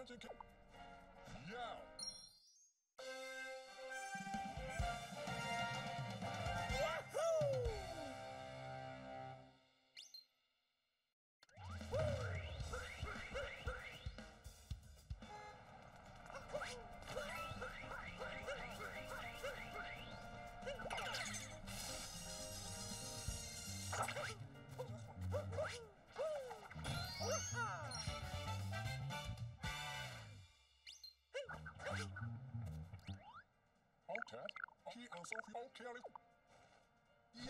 engine can... Yeah! Kelly. Yay!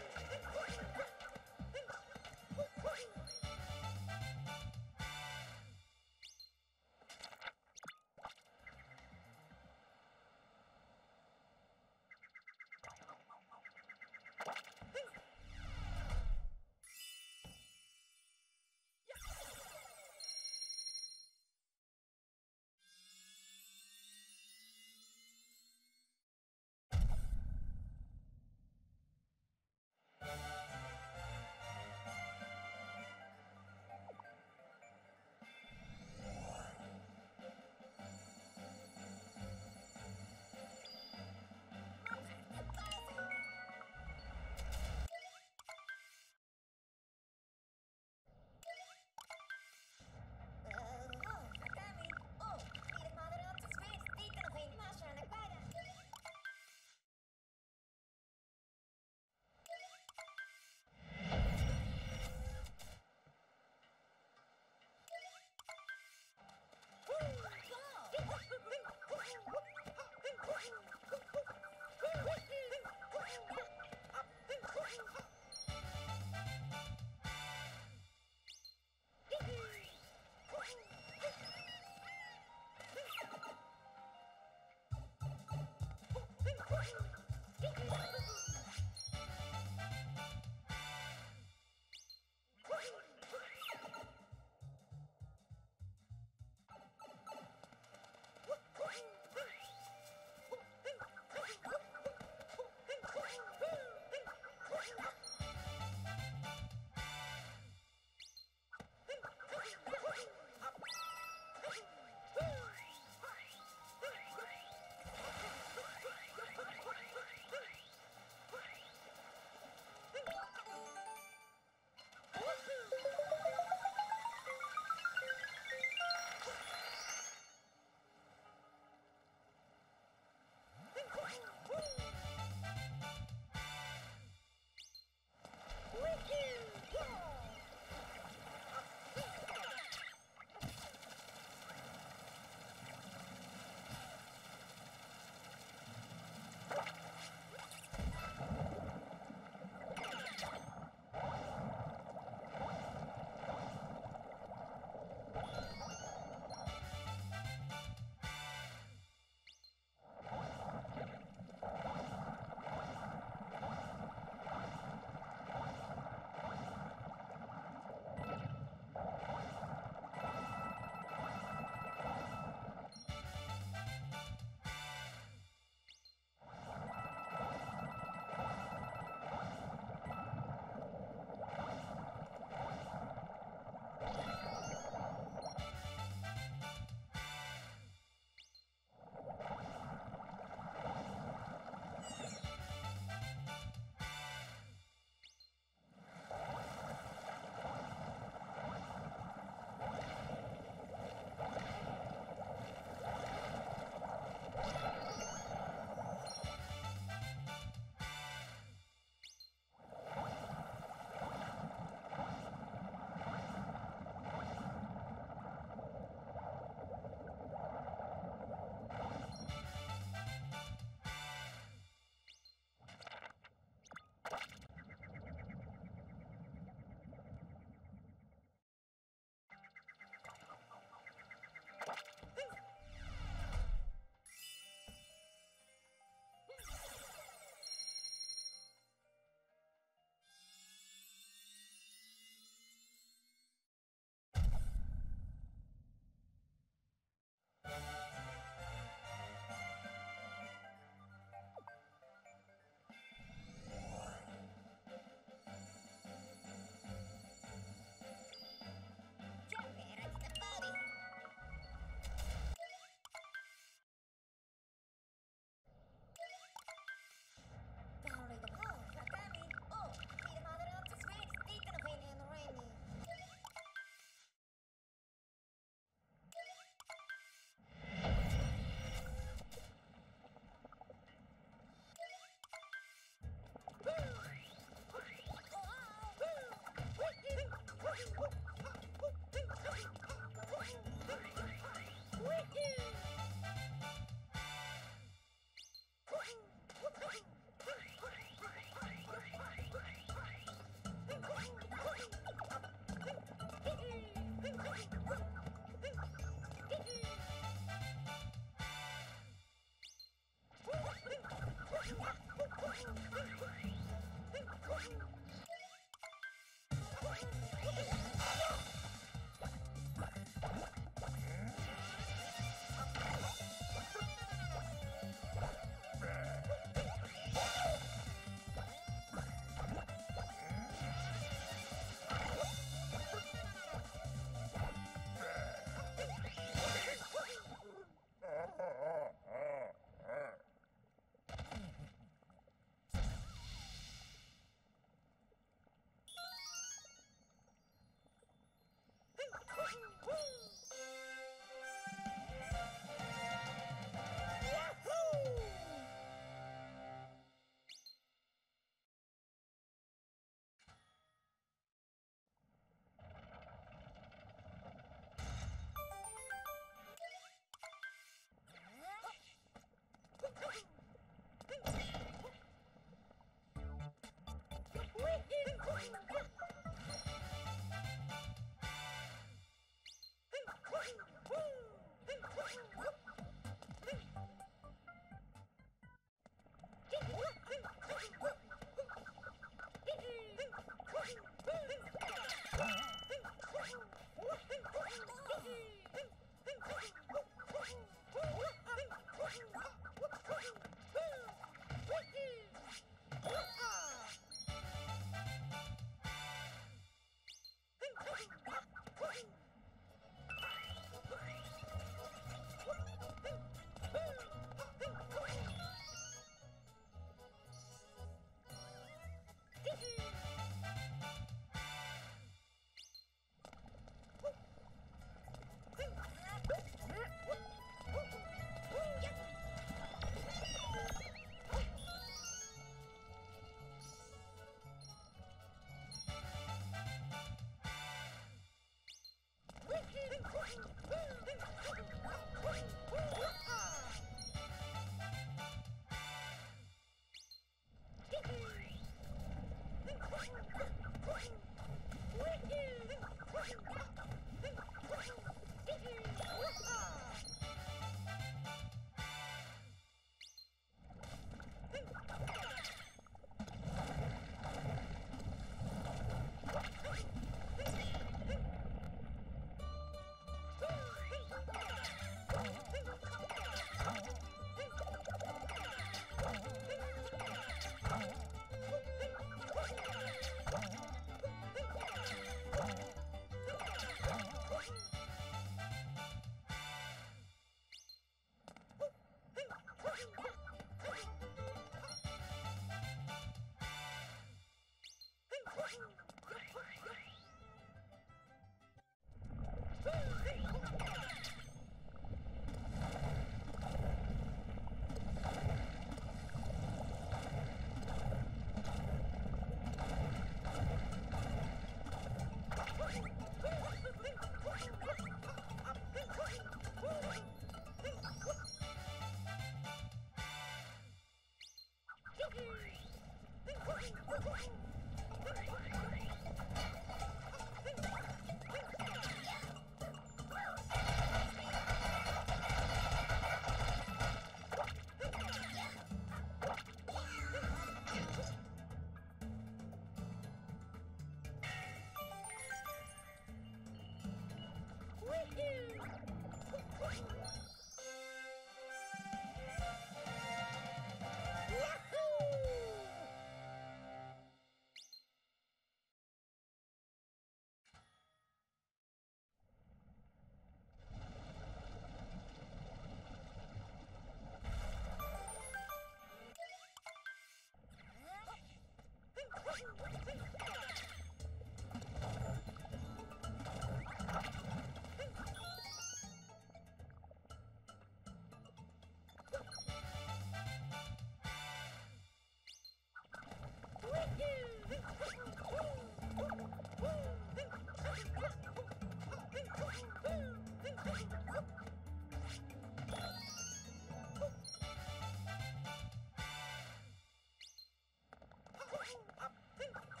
Up,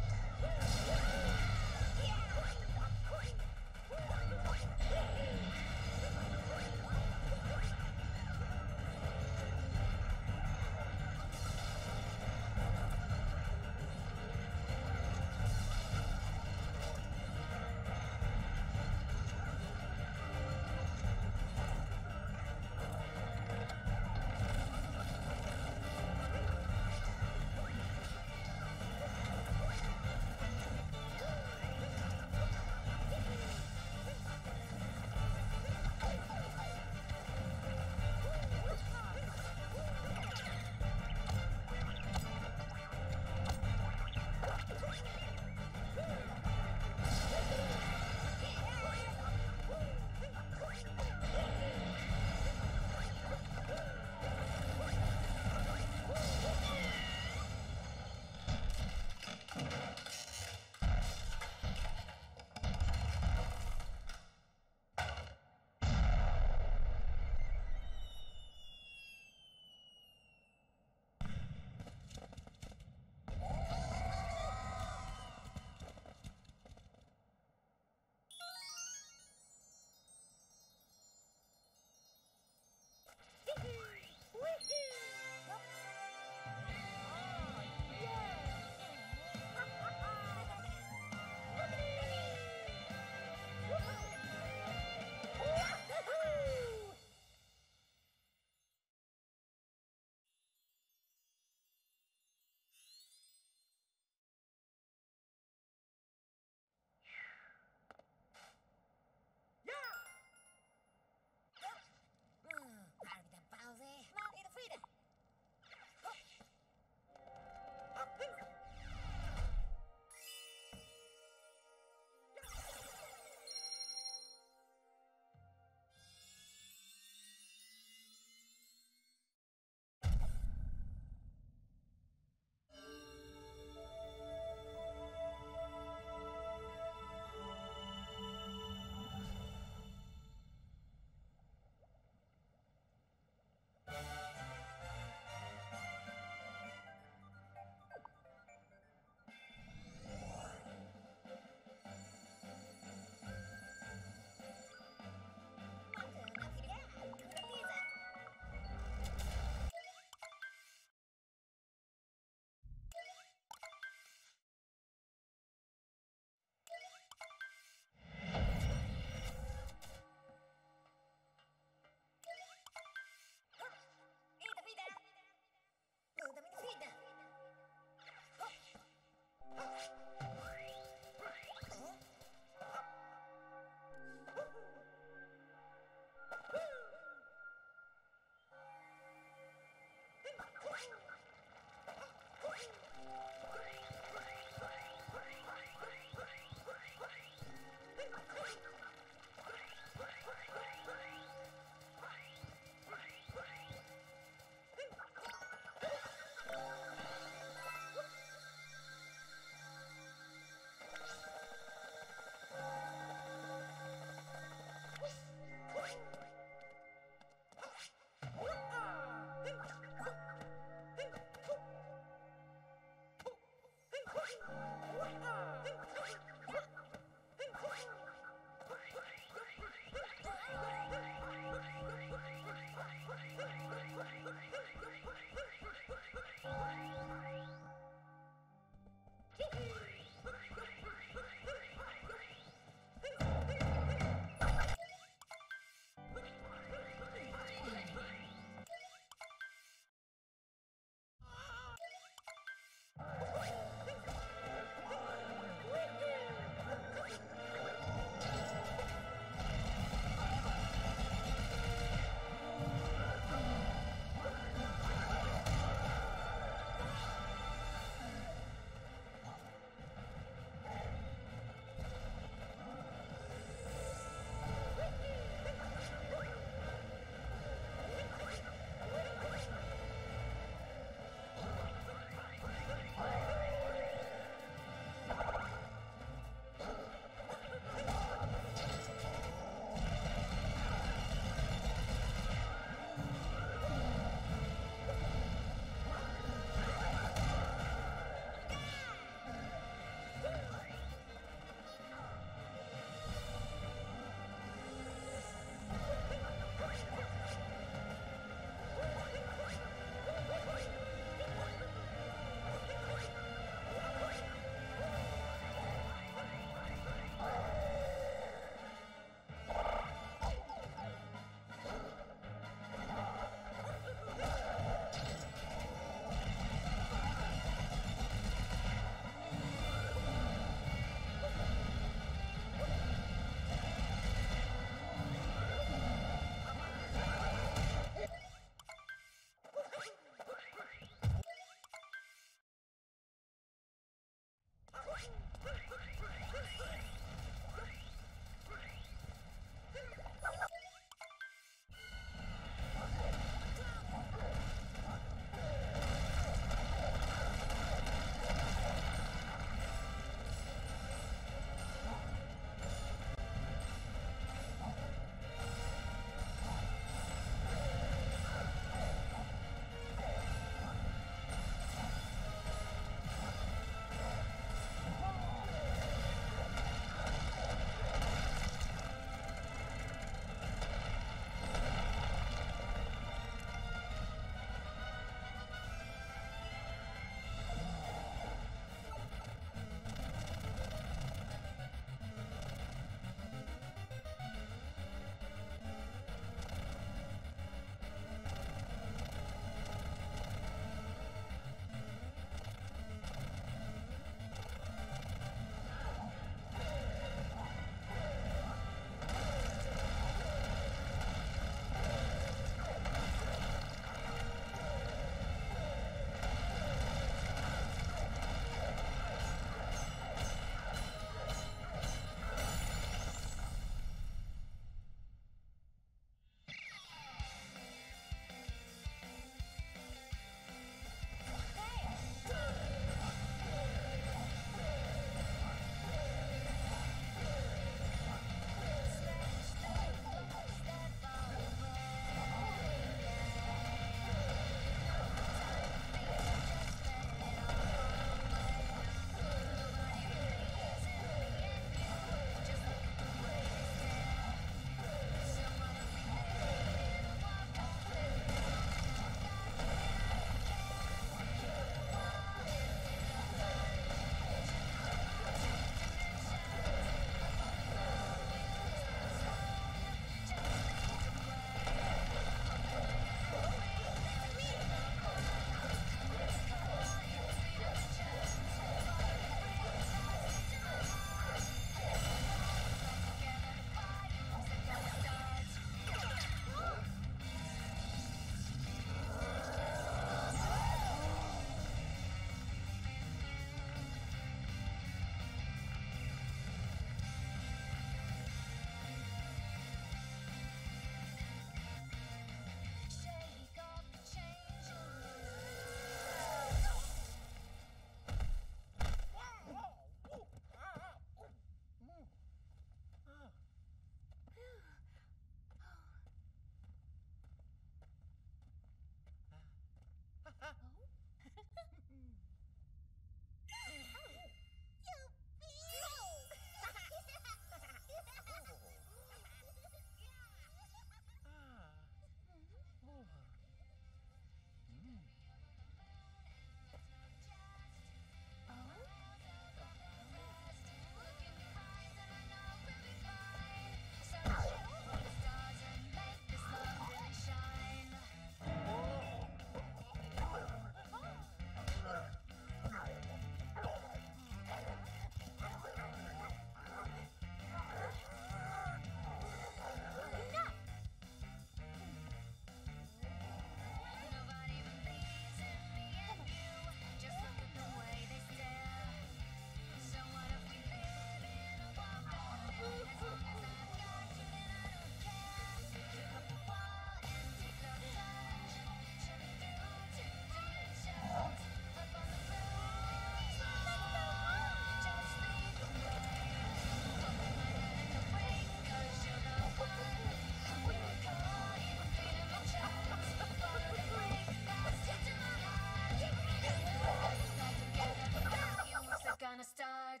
What?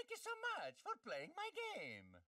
Thank you so much for playing my game.